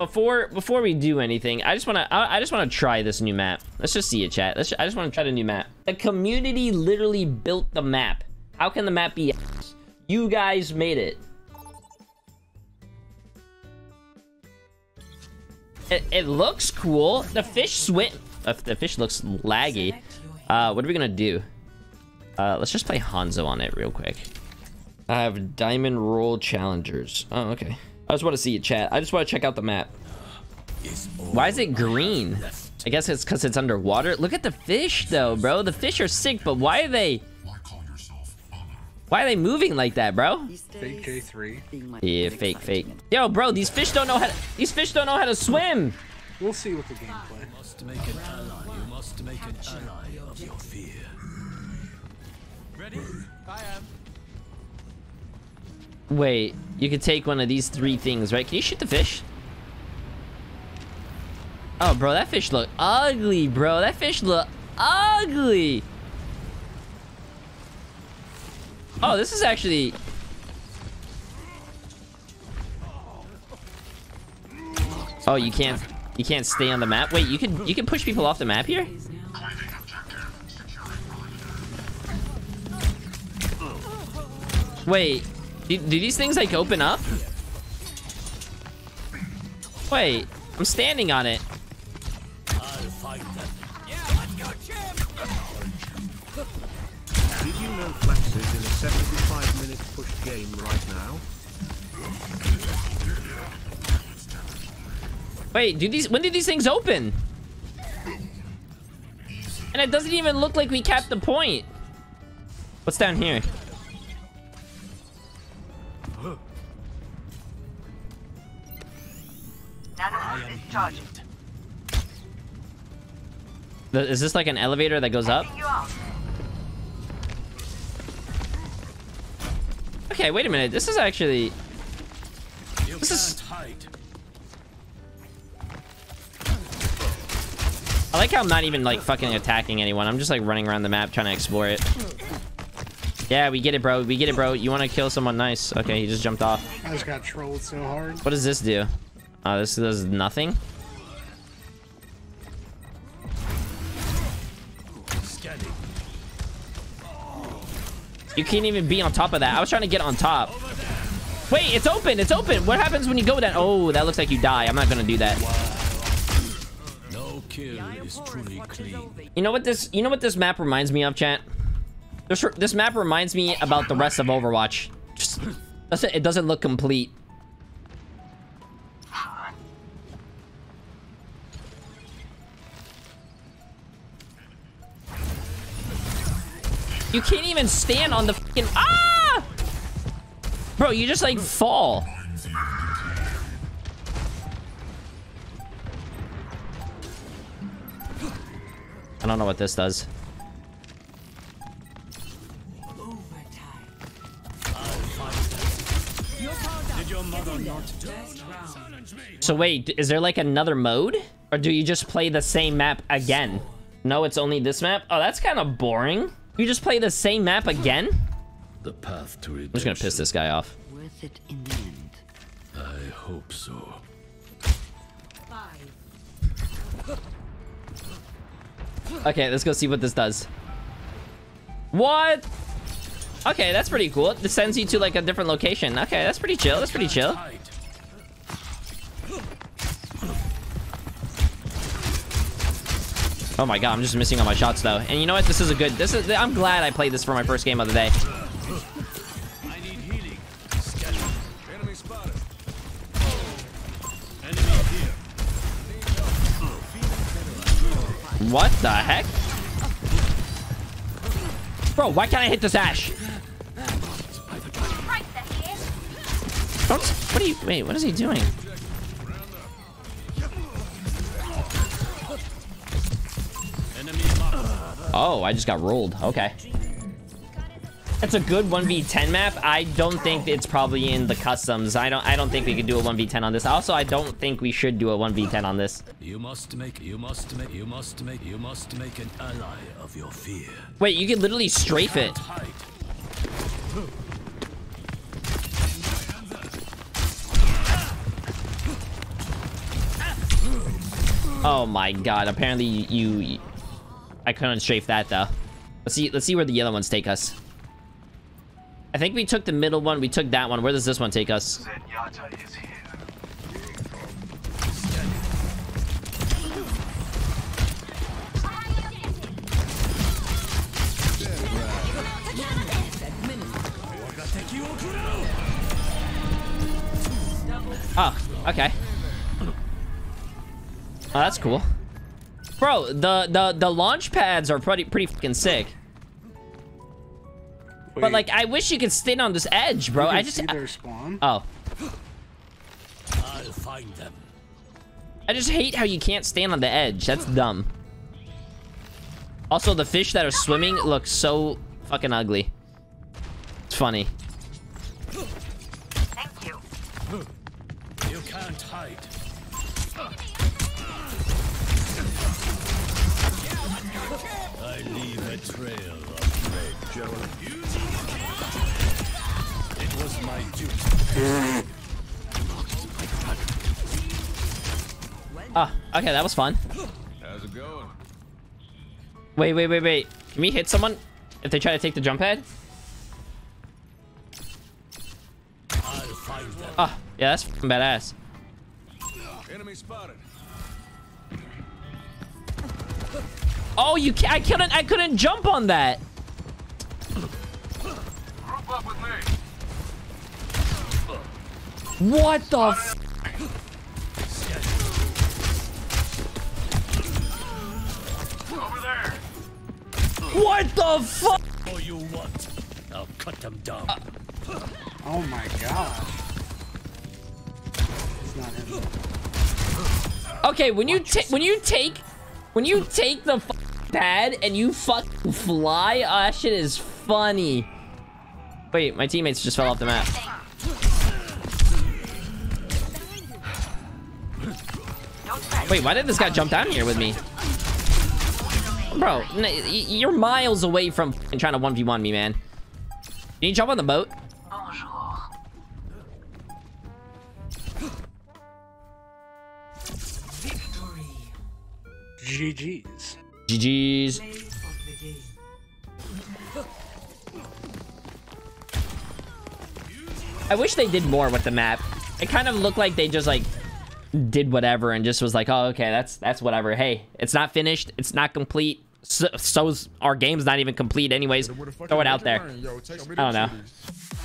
Before we do anything, I just want to try this new map. Let's just see it, chat. I just want to try the new map. The community literally built the map. How can the map be ass? You guys made it. It looks cool. The fish swim. The fish looks laggy. What are we gonna do? Let's just play Hanzo on it real quick. I have diamond roll challengers. Oh, okay. I just want to see it, chat. I just want to check out the map. Why is it green? I guess it's because it's underwater. Look at the fish, though, bro. The fish are sick, but why are they? Why are they moving like that, bro? Fake J3. Yeah, fake. Yo, bro, these fish don't know how. These fish don't know how to swim. We'll see what the gameplay. You must make an ally. You must make an ally of your fear. Ready? I am. Wait, you could take one of these three things, right? Can you shoot the fish? Oh, bro, that fish look ugly, bro. That fish look ugly. Oh, this is actually... Oh, you can't stay on the map. Wait, you can push people off the map here? Wait. Do these things, like, open up? Wait, I'm standing on it. Did you know Flex is in a 75-minute push game right now? Wait, when did these things open? And it doesn't even look like we capped the point. What's down here? Is this like an elevator that goes up? Okay, wait a minute. This is actually... This is... I like how I'm not even like fucking attacking anyone. I'm just like running around the map trying to explore it. Yeah, we get it, bro. We get it, bro. You want to kill someone nice. Okay, he just jumped off. I just got trolled so hard. What does this do? This does nothing. You can't even be on top of that. I was trying to get on top. Wait, it's open. It's open. What happens when you go down? Oh, that looks like you die. I'm not going to do that. No kill is truly clean. You know what this map reminds me of, chat? This map reminds me about the rest of Overwatch. Just, it doesn't look complete. You can't even stand on the fucking... Ah! Bro, you just, like, fall. I don't know what this does. So, wait, is there, like, another mode? Or do you just play the same map again? No, it's only this map? Oh, that's kind of boring. You just play the same map again? The path to redemption. I'm just gonna piss this guy off. Worth it in the end. I hope so. Okay, let's go see what this does. What? Okay, that's pretty cool. This sends you to like a different location. Okay, that's pretty chill. That's pretty chill. Oh my god, I'm just missing all my shots though. And you know what? This is a good. I'm glad I played this for my first game of the day. I need healing. Enemy spotted. Enemy up here. What the heck? Bro, why can't I hit this Ash? What are you? Wait, what is he doing? Oh, I just got rolled. Okay. That's a good 1v10 map. I don't think it's probably in the customs. I don't think we could do a 1v10 on this. Also, I don't think we should do a 1v10 on this. You must make an ally of your fear. Wait, you can literally strafe it. Oh my god, apparently you... I couldn't strafe that, though. Let's see where the yellow ones take us. I think we took the middle one, we took that one. Where does this one take us? Oh, okay. Oh, that's cool. Bro, the launch pads are pretty fucking sick. Wait. But like, I wish you could stand on this edge, bro. I just see their spawn. Oh. I'll find them. I just hate how you can't stand on the edge. That's dumb. Also, the fish that are swimming look so fucking ugly. It's funny. Thank you. You can't hide. I leave a trail of red jello. It was my duty. Ah, okay, that was fun. How's it going? Wait. Can we hit someone if they try to take the jump pad? Oh, yeah, that's fucking badass. Enemy spotted. Oh, you can't! I couldn't jump on that. Group up with me. What the? Over there. What the fuck? Oh, you want? I'll cut them down. Oh my god. It's not him. Okay, when you take the pad and you fucking fly, oh, that shit is funny. Wait, my teammates just fell off the map. Wait, why did this guy jump down here with me? Bro, you're miles away from trying to 1v1 me, man. Can you jump on the boat? GG's. I wish they did more with the map. It kind of looked like they just like did whatever and just was like, oh, okay, that's whatever. Hey, it's not finished. It's not complete. So our game's not even complete anyways. Throw it out there. I don't know.